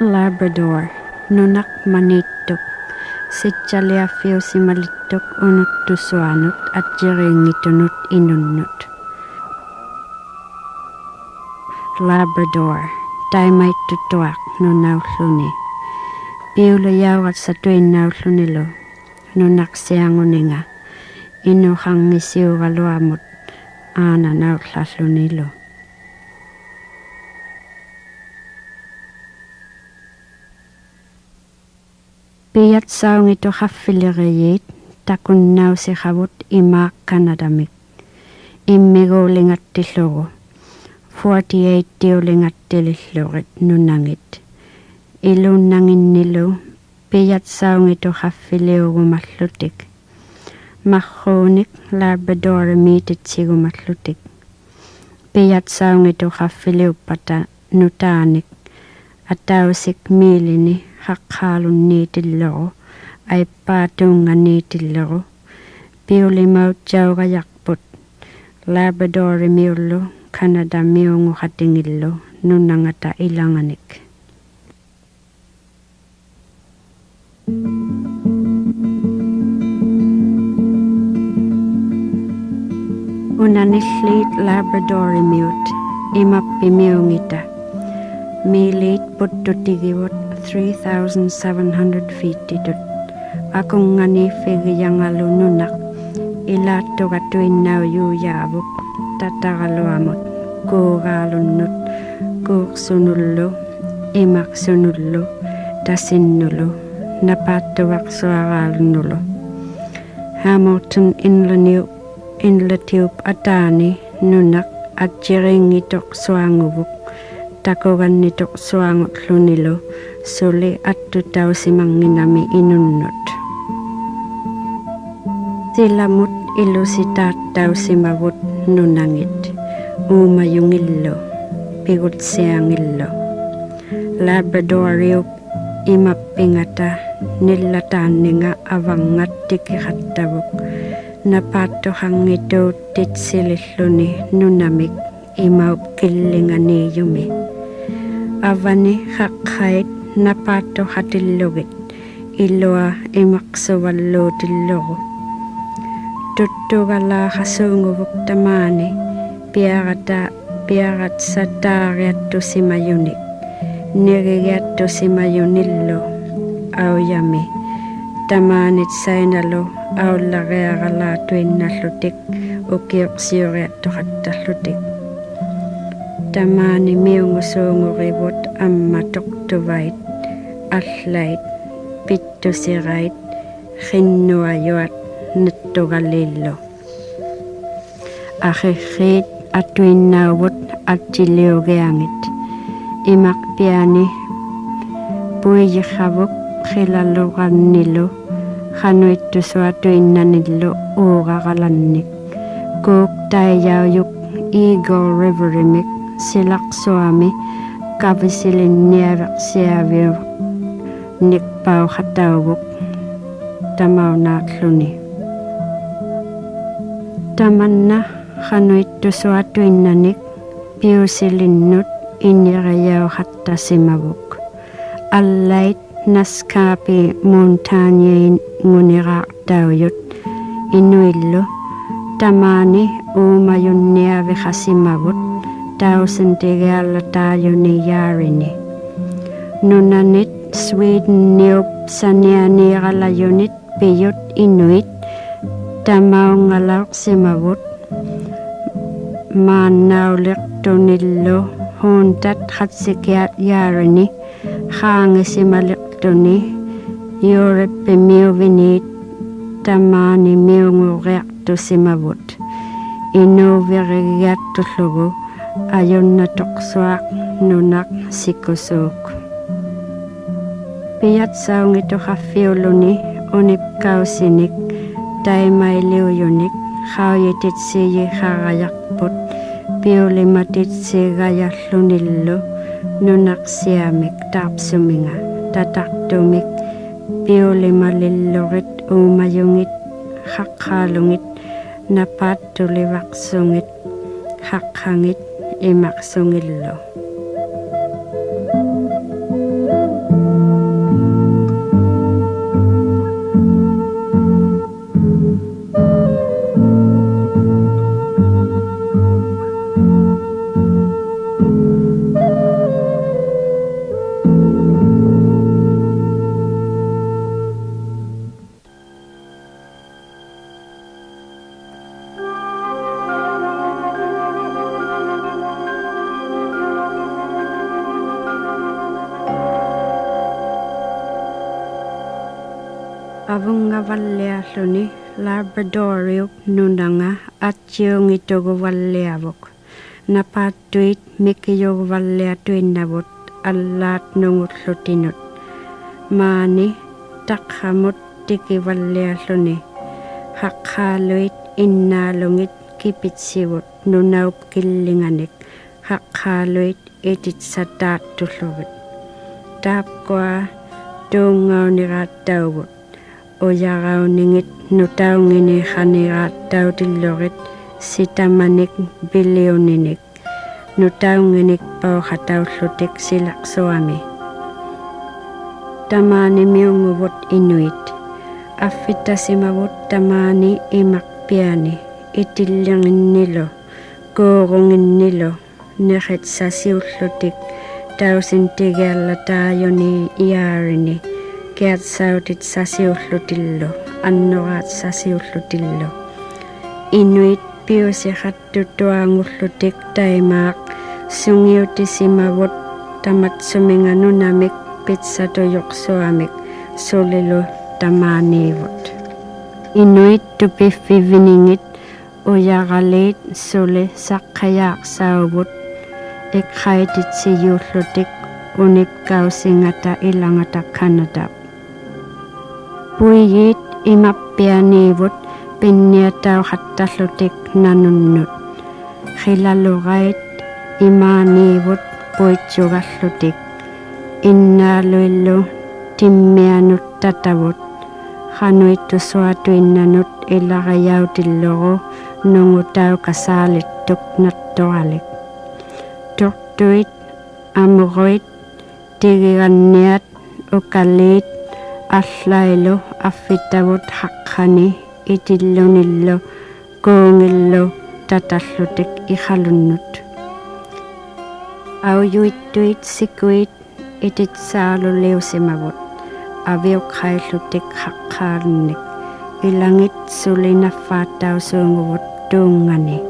Labrador, nunak manituk, si Chaliafio si malituk unut tusuanut at jiringitunut inunut. Labrador, taimai tutuak no nautluni. Piula yawat sa tuin nautlunilo, nunak sianguninga, inuhang misiu valuamut, ana nautlatlunilo. Piat saung ito hafiliriyit, takun nao si hawut ima kanadamik. Imigo lingat tilogo, 48 diw lingat tilislorit nunangit. Ilun nangin nilo, piat saung ito hafiliyogo matlutik. Mahonik Labrador mitit sigo matlutik. Piat saung ito hafiliyopata nutanik. Atausik milini hakhalun nitillogo, ay patunga nitillogo. Piulimaut jauga yakput, Labrador miullo, Canada miungu hatingillo, nunangata ilanganik. Unanislit Labrador miut, imappi miungita. Milit puttutigivot 3,700 feet ditut. Akung ngani figiyang alununak. Ilato katuin na uyuyabuk. Tatakaluamot. Kugalunut. Kuksunulo. Imaksunulo. Tasinulo. Napatuwak suagalunulo. Hamilton inlatiup atani nunak at jiringitok suangubuk. Takogan nitok suangot lunilo, suli at tutaw si manginami inunot. Silamut ilo si tataw si mawut nunangit, umayung ilo, pigot siyang ilo. Labradoriup imapingata, nilataning nga awangat tikihatabok, napatohang ito titsilisuni nunamik, imaup kilingani yumi. Avani hakhait napato hatilugit, iloa imaksuwalo tilogo. Tutugala hasungubuk tamani, piarat satariatu simayunik, niriatu simayunilo, au yami. Tamanit sainalo, au larearalatuin naslutik, ukiyoksiyoriatu hataslutik. Tamani miungusunguribot ammatoktuwait, atlait, pittusirait, hinnuajuat nettugalillo. Akhikhiit atuinnauvot atiliugeangit, imakpiani puijikhavuk khilalugannilo, hanuittusuatuinnanillo uugagalannik, kuuktaijauyuk Eagle Riverimik, Silaksuami, kavisilin niavak siaviu, nikpau hatawuk, tamaunatluni. Tamanna hanuittusuatuinnanik, piusilinnut inirayau hattasimavuk. Allait naskapi montanyein nguniraaktaujut, inuillu, tamani uumayun niavihasimavut, tausintigeala taajuni jaarini. Nunanit Sweden niupsanianigalayunit piyut inuit, tamaungalausimavut, maannauliqtunillo huuntat hatsikiat jaarini, haangisimaliqtuni, juurippimiuviniit, tamani miungureaqtusimavut, inuvirigiattuslugu, ayon na toksuak nunak sikusuk. Piyat saung ito hafiuluni unipkausinik, taimailiuyunik, hauyitit siyi hagayakput, piulimatit sigayatlunillo, nunak siyamik tapsuminga, tataktumik, piulimalilurit umayungit, hakhalungit, napatuliwaksungit, hakhangit, imaksungillo. Avunga Vallea Luni, Labradorio, Nundanga, Achiongitogo Valleavok, Napa Tweet, Mikio Vallea Twinavot, Alat Nungut Lutinut, Mani, Takhamut Tiki Vallea Luni, Hakaluit, Inna Lungit, Kipit Sivot, Nunau Killinganik, Hakaluit, Edit Sadat to Lovit, Tapqua, Dungaunirat Dowot. Oyarao ningit nutao ngini khanirat tao dilorit sitamanik bilionik nutao nginik pao khatao lutik silak soami tamani miungubot inuit afitasimabot tamani imak piani itilangin nilo korongin nilo nekhet sasiul lutik tao sintigala tayo ni iarini Get out it sasio lutillo, and no at sasio lutillo. Inuit piusi had to tuang lutik taimak, sungiotissima wot tamatsuming anunamic, pizza to yoksoamic, solilo tamani wot. Inuit to be vivining it, oyaralate, sole, sakayak sao wot, ekhited si yuklutik, unik kausingata ilangata Canada. Puyit imapianivut pinniatau hattalutik nanunnut. Hilalurait imanivut puitsugallutik. Innaluillu timmianut tatavut. Hanuittusuatuinnanut ilagajautillogu nungutau kasalittuk nattoalik. Tuktuit amuruit tigiganniat ukalit Aslailo affitavut hakhani itillunillo koongillo tatallutik ikhalunnut. Auyuittuit sikuit ititsaalu liusimavut. Aviokhaillutik hakhaannik. Ilangit sulinaffaatau suunguvut tuungani.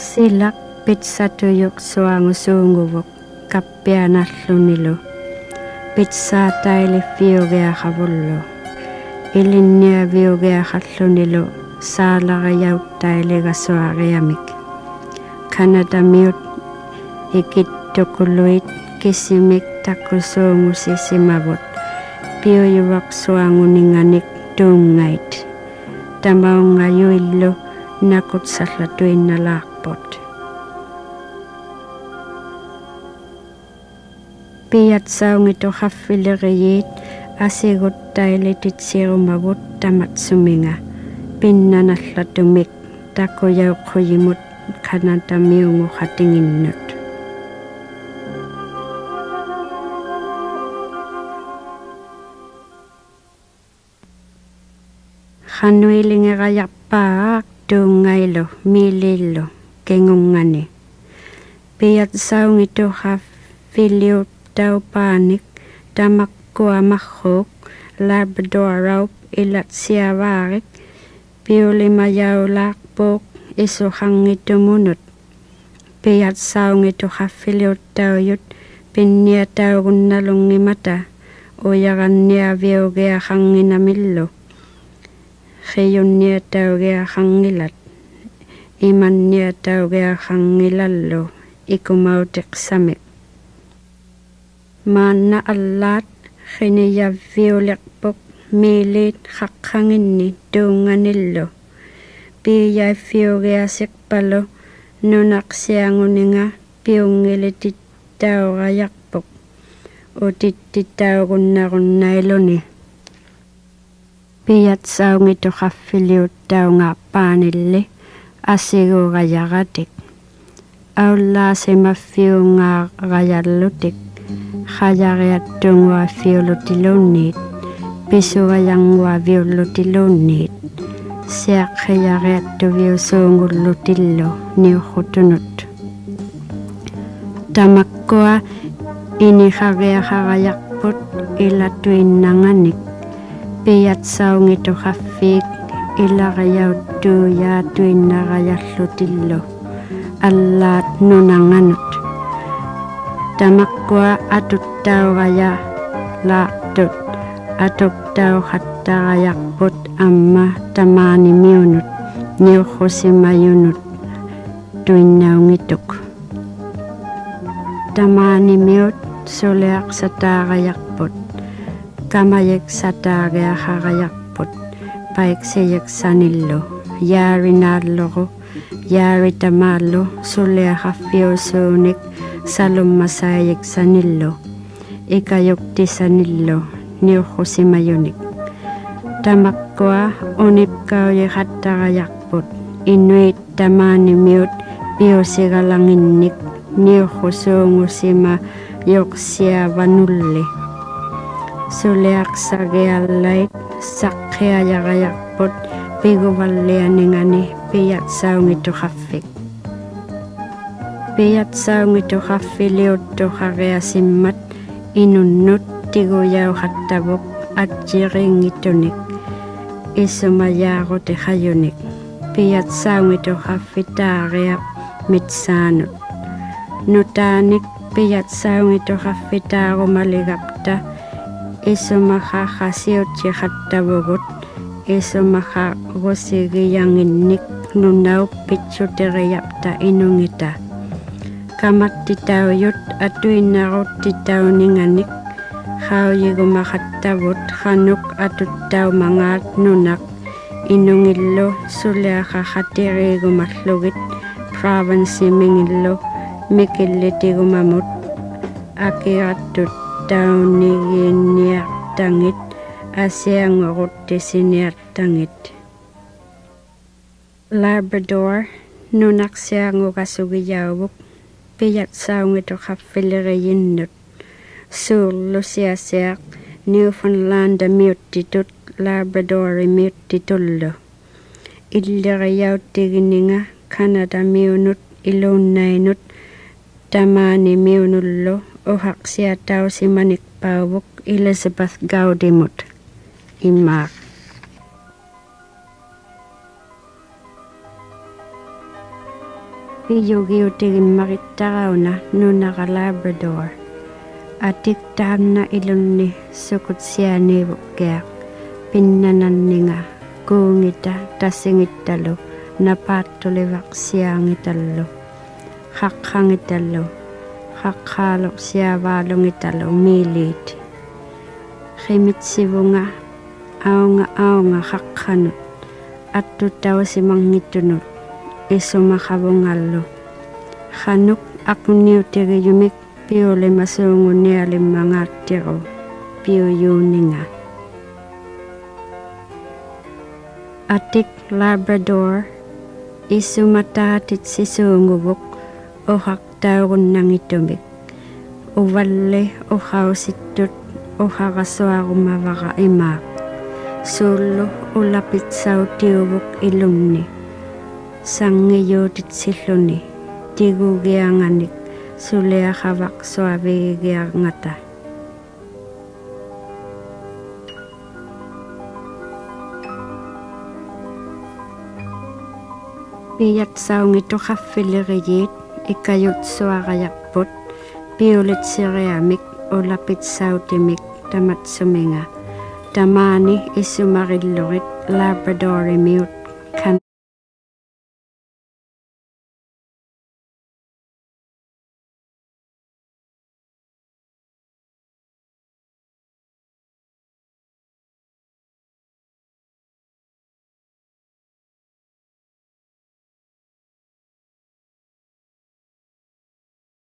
Silak pitsatuyuk suangu suunguvuk kappianallunilu. Pizza taili fiogea havullo. Ilinia viogea hallunilo. Salara yaut taili gasoareamik. Canada mute. Ikit tokuluit. Kisimik takuso musisimabot. Pio yurak suanguninganik tungait. Tamaunga yuillo. Nakut sahlatuina lakpot. Piat saungito haffileriyit asigut tailitit sirumavut tamatsuminga. Pinnanallatumik takoyaukoyimut kanatamiungu hatinginnut. Hanuilingerayapaak tungailo milillo kengungani. Piat saungito haffiliut Tau panik, tamak kua mahok, labdoraup ilat siavarik, piulima yaulak pok, isuhang itumunut. Piat saung itu hafiliut tauyut, pinnia taugun nalungi mata, uyagan nia viogea hanginamillo. Hiyun nia taugea hangilat, iman nia taugea hangilallo, ikumautik samik. Mana allat khiniya violekpok milit khakhanginni dunganillo. Piyay fiogeasikpalo nunaksianguninga piungilitit taugayakpok. Utitit taugunnagunnailoni. Piyat saungito khaffiliut taungapanilli asigugayagatik. Aulasima fiungagayalutik. Khayariat tungwa violotilonit, pisuayangwa violotilonit, siak khayariat tu viosongulotilo niuhutunut. Tamakkoa ini khayariakput ilatuin nanganik, piyat saungito khafik ilagayautu yatuin nagayahlutilo, allat nunanganut. Tamakkoa atut tauraya laatut Adoptau hattarajakput amma tamani miunut, niuhusimayunut, tuinnaungituk. Tamani miut suleak satarajakput, kamayek satarajakput, paikseyek sanillu, yaarinallogu, yaaritamallu, suleahafiosuunik, salummasayek sanillu, ikayukti sanillu, niuhusimayunik. Tamakkua unipkauye hattarajakput, inuit tamani miut, piusigalanginnik, niuhusuungusima, yoksiavanulli. Suleaksageallait, sakkiajajakput, piguvallianingani, piyatsaungituhaffik. Piyatsaungituhaffi liuttuhageasimmat, inunnut, tiguyau hattabuk, atjiringitunik, isumajaagutihayunik, piyatsaungituhaffitaaria, mitsaanut. Nutaanik, piyatsaungituhaffitaagumaligapta, isumahahasiutjihattabugut, isumahagusigiyanginnik, nunau pitsuteriyapta inungita. Kamattitaujut, atuinnaruttitauninganik, haujigumahattabut, hanuk atuttaumangaat nunak, inungillu, suleahahatirigumallugit, pravansimingillu, mikillitigumamut, akiratut, tauniginniartangit, asianguruttisinertangit. Labrador, nunaksiangukasugijauvuk, piyatsaungituhaffilirijinnut, suullusiasiaq, Newfoundlanda-miuttitut, Labradori-miuttitullu. Illirijauttigininga, Kanada-miunut, ilunnainut, Tamani-miunullu, uhaqsiatausimanikpauvuk Elizabeth Goudimut imaaq. Piyugiutigimmaqittarauna nunaqa Labrador. Atiktaanna ilunni sukutsianiivukkeaq pinnananninga kuungita tasingittalu napaattulivaqsiaangitallu haqqangitallu haqqaaluk siavaalungitalu miiliit. Khimitsivunga aunga haqqanut attutausimangitunut isumahavungallu. Hanuk akuniutigiyumik piulimasuungunialimmangaattiru piuyuuninga. Atik Labrador isumataatit sisuunguvuk ohaqtaugunnangitumik. Uvalli ohausittut ohaqasuagumavaqa imaaq. Suullu ulapitsautiuvuk ilunni. Sangiyuutitsilluni. Tigugianganik. Suleahavaqsuavigiangata. Piyatsaungituhaffilirijiit ikajutsuaqajaqput piulitsiriamik ulapitsautimik tamatsuminga. Tamani isumarillurit Labradorimiut.